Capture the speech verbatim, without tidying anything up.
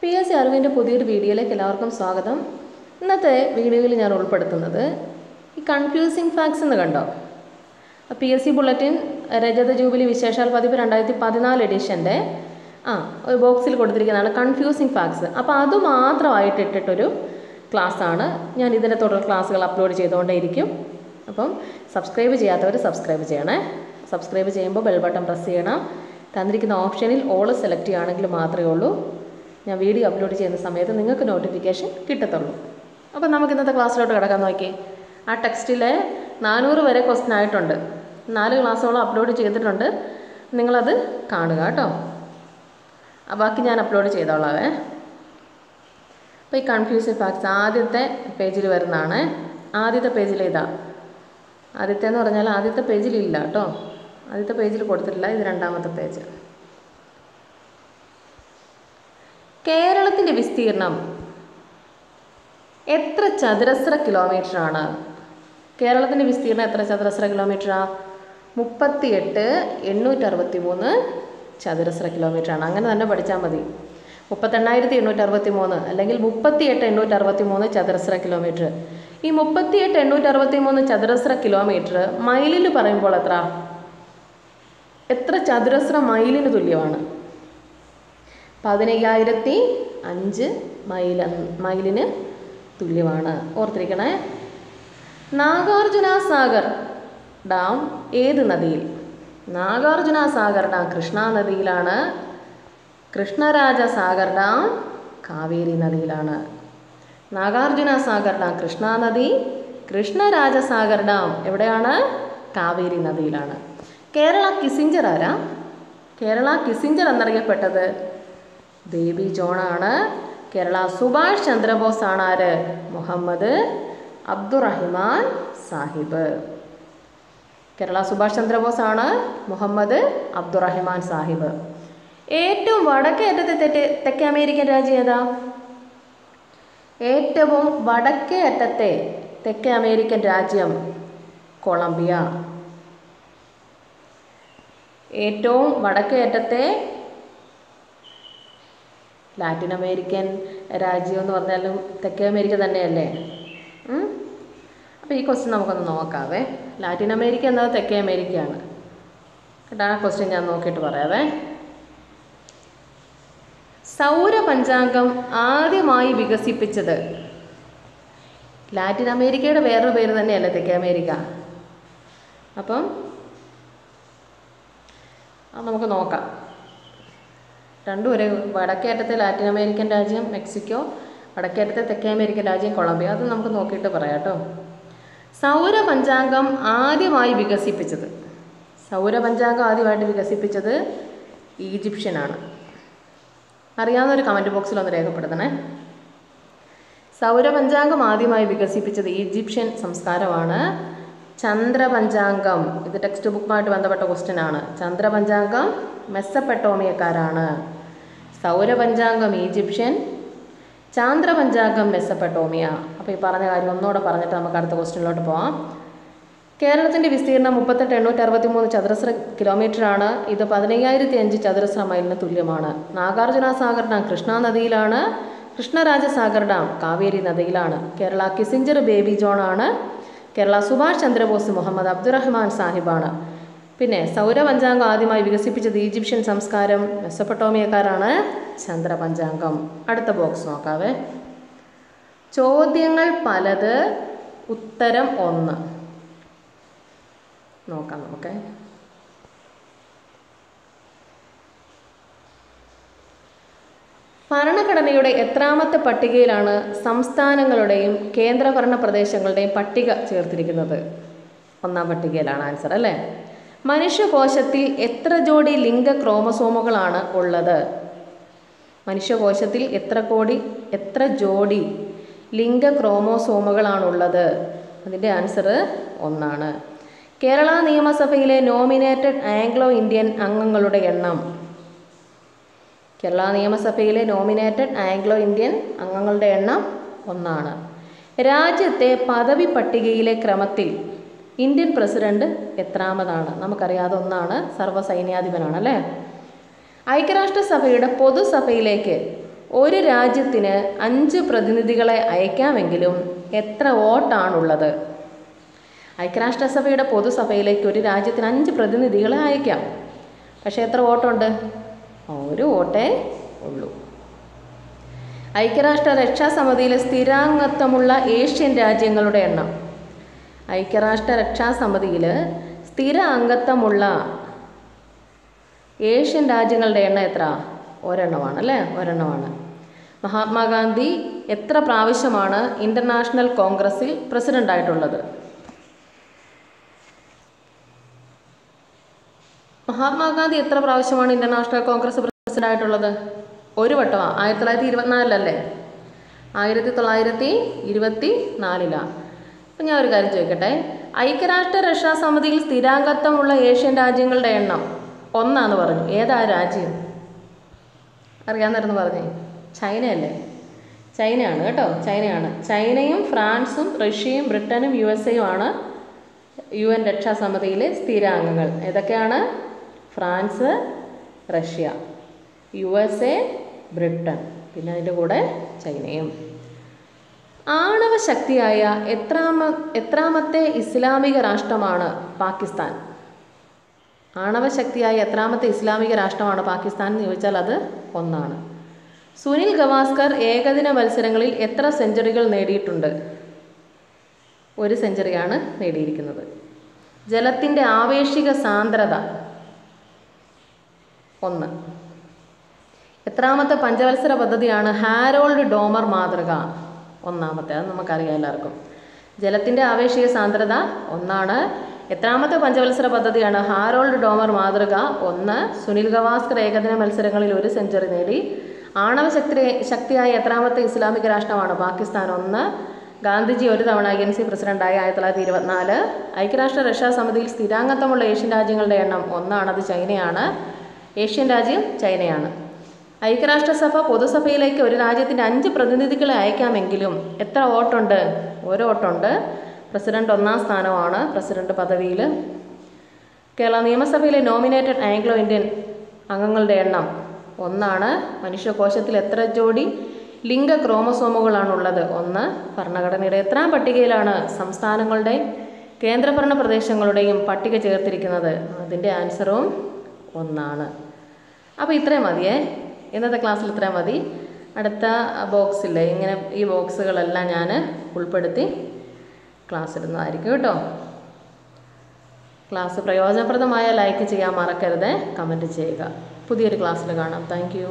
P S C അറിവിൻ്റെ പുതിയൊരു വീഡിയോയിലേക്ക് എല്ലാവർക്കും സ്വാഗതം. ഇന്നത്തെ വീഡിയോയിൽ ഞാൻ ഉൾപ്പെടുത്തുന്നത് ഈ കൺഫ്യൂസിങ് ഫാക്ട്സ് എന്ന് കണ്ടോ. പി എസ് സി ബുള്ളറ്റിൻ രജത ജൂബിലി വിശേഷാൽ പതിപ്പ് രണ്ടായിരത്തി പതിനാല് എഡിഷൻ്റെ ആ ഒരു ബോക്സിൽ കൊടുത്തിരിക്കുന്നതാണ് കൺഫ്യൂസിങ് ഫാക്ട്സ്. അപ്പോൾ അത് മാത്രമായിട്ട് ഇട്ടിട്ടൊരു ക്ലാസ്സാണ്. ഞാൻ ഇതിൻ്റെ തുടർ ക്ലാസ്സുകൾ അപ്ലോഡ് ചെയ്തുകൊണ്ടേയിരിക്കും. അപ്പം സബ്സ്ക്രൈബ് ചെയ്യാത്തവർ സബ്സ്ക്രൈബ് ചെയ്യണേ. സബ്സ്ക്രൈബ് ചെയ്യുമ്പോൾ ബെൽ ബട്ടൺ പ്രസ് ചെയ്യണം. തന്നിരിക്കുന്ന ഓപ്ഷനിൽ ഓൾ സെലക്ട് ചെയ്യുകയാണെങ്കിൽ മാത്രമേ ഉള്ളൂ ഞാൻ വീഡിയോ അപ്ലോഡ് ചെയ്യുന്ന സമയത്ത് നിങ്ങൾക്ക് നോട്ടിഫിക്കേഷൻ കിട്ടത്തുള്ളൂ. അപ്പം നമുക്ക് ഇന്നത്തെ ക്ലാസ്സിലോട്ട് കിടക്കാൻ നോക്കി. ആ ടെക്സ്റ്റിലെ നാനൂറ് വരെ ക്വസ്റ്റൻ ആയിട്ടുണ്ട്. നാല് ക്ലാസ്സോളം അപ്ലോഡ് ചെയ്തിട്ടുണ്ട്. നിങ്ങളത് കാണുക കേട്ടോ. ബാക്കി ഞാൻ അപ്ലോഡ് ചെയ്തോളാവേ. അപ്പോൾ ഈ കൺഫ്യൂസിങ് ഫാക്ട്സ് ആദ്യത്തെ പേജിൽ വരുന്നതാണ്. ആദ്യത്തെ പേജിൽ ഇതാ. ആദ്യത്തെ എന്ന് പറഞ്ഞാൽ ആദ്യത്തെ പേജിലില്ല കേട്ടോ. ആദ്യത്തെ പേജിൽ കൊടുത്തിട്ടില്ല. ഇത് രണ്ടാമത്തെ പേജ്. കേരളത്തിൻ്റെ വിസ്തീർണം എത്ര ചതുരശ്ര കിലോമീറ്ററാണ്? കേരളത്തിൻ്റെ വിസ്തീർണം എത്ര ചതുരശ്ര കിലോമീറ്ററാണ്? മുപ്പത്തി എട്ട് എണ്ണൂറ്റി അറുപത്തി മൂന്ന് ചതുരശ്ര കിലോമീറ്ററാണ്. അങ്ങനെ തന്നെ പഠിച്ചാൽ മതി. മുപ്പത്തെണ്ണായിരത്തി എണ്ണൂറ്റി അറുപത്തി മൂന്ന് അല്ലെങ്കിൽ മുപ്പത്തി എട്ട് എണ്ണൂറ്റി അറുപത്തി മൂന്ന് ചതുരശ്ര കിലോമീറ്റർ. ഈ മുപ്പത്തി എട്ട് എണ്ണൂറ്റി അറുപത്തി മൂന്ന് ചതുരശ്ര കിലോമീറ്റർ മൈലിന് പറയുമ്പോൾ എത്ര എത്ര ചതുരശ്ര മൈലിന് തുല്യമാണ്? പതിനയ്യായിരത്തി അഞ്ച് മൈല മൈലിന് തുല്യമാണ്. ഓർത്തിരിക്കണേ. നാഗാർജുന സാഗർ ഡാം ഏത് നദിയിൽ? നാഗാർജുന സാഗർ ഡാം കൃഷ്ണ നദിയിലാണ്. കൃഷ്ണരാജ സാഗർ ഡാം കാവേരി നദിയിലാണ്. നാഗാർജുന സാഗർ ഡാം കൃഷ്ണ നദി, കൃഷ്ണരാജ സാഗർ ഡാം എവിടെയാണ്? കാവേരി നദിയിലാണ്. കേരള കിസിഞ്ചർ ആരാ? കേരള കിസിഞ്ചർ എന്നറിയപ്പെട്ടത് ബേബി ജോണാണ്. കേരള സുഭാഷ് ചന്ദ്രബോസ് ആണ് ആര്? മുഹമ്മദ് അബ്ദുറഹിമാൻ സാഹിബ്. കേരള സുഭാഷ് ചന്ദ്രബോസ് ആണ് മുഹമ്മദ് അബ്ദുറഹിമാൻ സാഹിബ്. ഏറ്റവും വടക്കേ അറ്റത്തെ തെക്കേ അമേരിക്കൻ രാജ്യം ഏതാ? ഏറ്റവും വടക്കേ അറ്റത്തെ തെക്കേ അമേരിക്കൻ രാജ്യം കൊളംബിയ. ഏറ്റവും വടക്കേ അറ്റത്തെ ലാറ്റിൻ അമേരിക്കൻ രാജ്യം എന്ന് പറഞ്ഞാലും തെക്കേ അമേരിക്ക തന്നെയല്ലേ? അപ്പോൾ ഈ ക്വസ്റ്റ്യൻ നമുക്കൊന്ന് നോക്കാവേ. ലാറ്റിൻ അമേരിക്ക എന്നത് തെക്കേ അമേരിക്കയാണ് കേട്ടോ. ആ ക്വസ്റ്റ്യൻ ഞാൻ നോക്കിയിട്ട് പറയാവേ. സൗരപഞ്ചാംഗം ആദ്യമായി വികസിപ്പിച്ചത്? ലാറ്റിൻ അമേരിക്കയുടെ വേറൊരു പേര് തന്നെയല്ലേ തെക്കേ അമേരിക്ക? അപ്പം നമുക്ക് നോക്കാം. രണ്ടും ഒരു വടക്കേ അറ്റത്തെ ലാറ്റിൻ അമേരിക്കൻ രാജ്യം മെക്സിക്കോ, വടക്കേ അറ്റത്തെ തെക്കേ അമേരിക്കൻ രാജ്യം കൊളംബിയ. അത് നമുക്ക് നോക്കിയിട്ട് പറയാം കേട്ടോ. സൗരപഞ്ചാംഗം ആദ്യമായി വികസിപ്പിച്ചത് സൗരപഞ്ചാംഗം ആദ്യമായിട്ട് വികസിപ്പിച്ചത് ഈജിപ്ഷ്യനാണ്. അറിയാവുന്നൊരു കമൻറ്റ് ബോക്സിൽ ഒന്ന് രേഖപ്പെടുത്തണേ. സൗരപഞ്ചാംഗം ആദ്യമായി വികസിപ്പിച്ചത് ഈജിപ്ഷ്യൻ സംസ്കാരമാണ്. ചന്ദ്രപഞ്ചാംഗം, ഇത് ടെക്സ്റ്റ് ബുക്കുമായിട്ട് ബന്ധപ്പെട്ട ക്വസ്റ്റ്യൻ ആണ്. ചന്ദ്രപഞ്ചാംഗം മെസ്സപ്പട്ടോമിയക്കാരാണ്. സൗരപഞ്ചാംഗം ഈജിപ്ഷ്യൻ, ചാന്ദ്രപഞ്ചാംഗം മെസ്സപ്പട്ടോമിയ. അപ്പോൾ ഈ പറഞ്ഞ കാര്യം ഒന്നുകൂടെ പറഞ്ഞിട്ട് നമുക്ക് അടുത്ത ക്വസ്റ്റ്യനിലോട്ട് പോവാം. കേരളത്തിൻ്റെ വിസ്തീർണം മുപ്പത്തെട്ട് എണ്ണൂറ്റി അറുപത്തി മൂന്ന് ചതുരശ്ര കിലോമീറ്ററാണ്. ഇത് പതിനയ്യായിരത്തി അഞ്ച് ചതുരശ്ര മൈലിന് തുല്യമാണ്. നാഗാർജുന സാഗർ ഡാം കൃഷ്ണ നദിയിലാണ്. കൃഷ്ണരാജ സാഗർ ഡാം കാവേരി നദിയിലാണ്. കേരള കിസിഞ്ചർ ബേബി ജോണാണ്. കേരള സുഭാഷ് ചന്ദ്രബോസ് മുഹമ്മദ് അബ്ദുറഹിമാൻ സാഹിബാണ്. പിന്നെ സൗരപഞ്ചാംഗം ആദ്യമായി വികസിപ്പിച്ചത് ഈജിപ്ഷ്യൻ സംസ്കാരം മെസ്സപ്പട്ടോമിയക്കാരാണ്. ചന്ദ്രപഞ്ചാംഗം. അടുത്ത ബോക്സ് നോക്കാവേ. ചോദ്യങ്ങൾ പലത് ഉത്തരം ഒന്ന് നോക്കാം നമുക്ക്. ഭരണഘടനയുടെ എത്രാമത്തെ പട്ടികയിലാണ് സംസ്ഥാനങ്ങളുടെയും കേന്ദ്രഭരണ പ്രദേശങ്ങളുടെയും പട്ടിക ചേർത്തിരിക്കുന്നത്? ഒന്നാം പട്ടികയിലാണ് ആൻസർ അല്ലേ. മനുഷ്യകോശത്തിൽ എത്ര ജോഡി ലിംഗ ക്രോമസോമുകളാണ് ഉള്ളത്? മനുഷ്യകോശത്തിൽ എത്ര കോടി എത്ര ജോഡി ലിംഗ ക്രോമസോമുകളാണുള്ളത്? അതിൻ്റെ ആൻസർ ഒന്നാണ്. കേരള നിയമസഭയിലെ നോമിനേറ്റഡ് ആംഗ്ലോ ഇന്ത്യൻ അംഗങ്ങളുടെ എണ്ണം? കേരള നിയമസഭയിലെ നോമിനേറ്റഡ് ആംഗ്ലോ ഇന്ത്യൻ അംഗങ്ങളുടെ എണ്ണം ഒന്നാണ്. രാജ്യത്തെ പദവി പട്ടികയിലെ ക്രമത്തിൽ ഇന്ത്യൻ പ്രസിഡന്റ് എത്രാമതാണ്? നമുക്കറിയാതെ ഒന്നാണ്, സർവ്വസൈന്യാധിപനാണ് അല്ലേ. ഐക്യരാഷ്ട്രസഭയുടെ പൊതുസഭയിലേക്ക് ഒരു രാജ്യത്തിന് അഞ്ച് പ്രതിനിധികളെ അയക്കാമെങ്കിലും എത്ര വോട്ടാണുള്ളത്? ഐക്യരാഷ്ട്രസഭയുടെ പൊതുസഭയിലേക്ക് ഒരു രാജ്യത്തിന് അഞ്ച് പ്രതിനിധികളെ അയക്കാം. പക്ഷേ എത്ര വോട്ടുണ്ട്? ഒരു വോട്ടേ ഉള്ളൂ. ഐക്യരാഷ്ട്ര രക്ഷാസമിതിയിലെ സ്ഥിരാംഗത്വമുള്ള ഏഷ്യൻ രാജ്യങ്ങളുടെ എണ്ണം. ഐക്യരാഷ്ട്ര രക്ഷാസമിതിയിൽ സ്ഥിര അംഗത്വമുള്ള ഏഷ്യൻ രാജ്യങ്ങളുടെ എണ്ണം എത്ര? ഒരെണ്ണമാണ് അല്ലേ? ഒരെണ്ണമാണ്. മഹാത്മാഗാന്ധി എത്ര പ്രാവശ്യമാണ് ഇൻ്റർനാഷണൽ കോൺഗ്രസിൽ പ്രസിഡൻ്റായിട്ടുള്ളത്? മഹാത്മാഗാന്ധി എത്ര പ്രാവശ്യമാണ് ഇൻ്റർനാഷണൽ കോൺഗ്രസ് പ്രസിഡൻ്റായിട്ടുള്ളത്? ഒരു വട്ടമാണ്. ആയിരത്തി തൊള്ളായിരത്തി ഇരുപത്തിനാലിലല്ലേ? ആയിരത്തി തൊള്ളായിരത്തി ഇരുപത്തി നാലിലാണ്. അപ്പം ഞാൻ ഒരു കാര്യം ചോദിക്കട്ടെ, ഐക്യരാഷ്ട്ര രക്ഷാസമിതിയിൽ സ്ഥിരാംഗത്വമുള്ള ഏഷ്യൻ രാജ്യങ്ങളുടെ എണ്ണം ഒന്നാന്ന് പറഞ്ഞു. ഏതാ രാജ്യം അറിയാമെന്നായിരുന്നു പറഞ്ഞേ? ചൈനയല്ലേ? ചൈനയാണ് കേട്ടോ, ചൈനയാണ്. ചൈനയും ഫ്രാൻസും റഷ്യയും ബ്രിട്ടനും യു എസ് എയും ആണ് യു എൻ രക്ഷാസമിതിയിലെ സ്ഥിരാംഗങ്ങൾ. ഏതൊക്കെയാണ്? France, Russia, U S A, Britain, പിന്നെ അതിൻ്റെ കൂടെ ചൈനയും. ആണവശക്തിയായ എത്രാമ എത്രാമത്തെ ഇസ്ലാമിക രാഷ്ട്രമാണ് പാകിസ്ഥാൻ? ആണവശക്തിയായ എത്രാമത്തെ ഇസ്ലാമിക രാഷ്ട്രമാണ് പാകിസ്ഥാൻ എന്ന് ചോദിച്ചാൽ അത് ഒന്നാണ്. സുനിൽ ഗവാസ്കർ ഏകദിന മത്സരങ്ങളിൽ എത്ര സെഞ്ചുറികൾ നേടിയിട്ടുണ്ട്? ഒരു സെഞ്ചുറിയാണ് നേടിയിരിക്കുന്നത്. ജലത്തിൻ്റെ ആവേശിക സാന്ദ്രത ഒന്ന്. എത്രാമത്തെ പഞ്ചവത്സര പദ്ധതിയാണ് ഹാരോൾഡ് ഡോമർ മാതൃക? ഒന്നാമത്തെ. അത് നമുക്കറിയാം എല്ലാവർക്കും. ജലത്തിൻ്റെ ആവേശിക സാന്ദ്രത ഒന്നാണ്. എത്രാമത്തെ പഞ്ചവത്സര പദ്ധതിയാണ് ഹാരോൾഡ് ഡോമർ മാതൃക? ഒന്ന്. സുനിൽ ഗവാസ്കർ ഏകദിന മത്സരങ്ങളിൽ ഒരു സെഞ്ചുറി നേടി. ആണവശക്തി ശക്തിയായ എത്രാമത്തെ ഇസ്ലാമിക രാഷ്ട്രമാണ് പാകിസ്ഥാൻ? ഒന്ന്. ഗാന്ധിജി ഒരു തവണ ഐ എൻ സി പ്രസിഡന്റായി ആയിരത്തി തൊള്ളായിരത്തി ഇരുപത്തിനാല്. ഐക്യരാഷ്ട്ര രക്ഷാസമിതിയിൽ സ്ഥിരാംഗത്വമുള്ള ഏഷ്യൻ രാജ്യങ്ങളുടെ എണ്ണം ഒന്നാണ്, അത് ചൈനയാണ്. ഏഷ്യൻ രാജ്യം ചൈനയാണ്. ഐക്യരാഷ്ട്രസഭ പൊതുസഭയിലേക്ക് ഒരു രാജ്യത്തിൻ്റെ അഞ്ച് പ്രതിനിധികളെ അയക്കാമെങ്കിലും എത്ര വോട്ടുണ്ട്? ഒരു വോട്ടുണ്ട്. പ്രസിഡന്റ് ഒന്നാം സ്ഥാനമാണ് പ്രസിഡന്റ് പദവിയിൽ. കേരള നിയമസഭയിലെ നോമിനേറ്റഡ് ആംഗ്ലോ ഇന്ത്യൻ അംഗങ്ങളുടെ എണ്ണം ഒന്നാണ്. മനുഷ്യകോശത്തിൽ എത്ര ജോഡി ലിംഗ ക്രോമസോമുകളാണുള്ളത്? ഒന്ന്. ഭരണഘടനയുടെ എത്രാം പട്ടികയിലാണ് സംസ്ഥാനങ്ങളുടെയും കേന്ദ്രഭരണ പ്രദേശങ്ങളുടെയും പട്ടിക ചേർത്തിരിക്കുന്നത്? അതിൻ്റെ ആൻസറും ഒന്നാണ്. അപ്പോൾ ഇത്രയും മതിയേ, ഇന്നത്തെ ക്ലാസ്സിൽ ഇത്രയും മതി. അടുത്ത ബോക്സില്ലേ, ഇങ്ങനെ ഈ ബോക്സുകളെല്ലാം ഞാൻ ഉൾപ്പെടുത്തി ക്ലാസ് ഇടുന്നതായിരിക്കും കേട്ടോ. ക്ലാസ് പ്രയോജനപ്രദമായ ലൈക്ക് ചെയ്യാൻ മറക്കരുത്, കമൻറ്റ് ചെയ്യുക. പുതിയൊരു ക്ലാസ്സിൽ കാണാം. Thank U.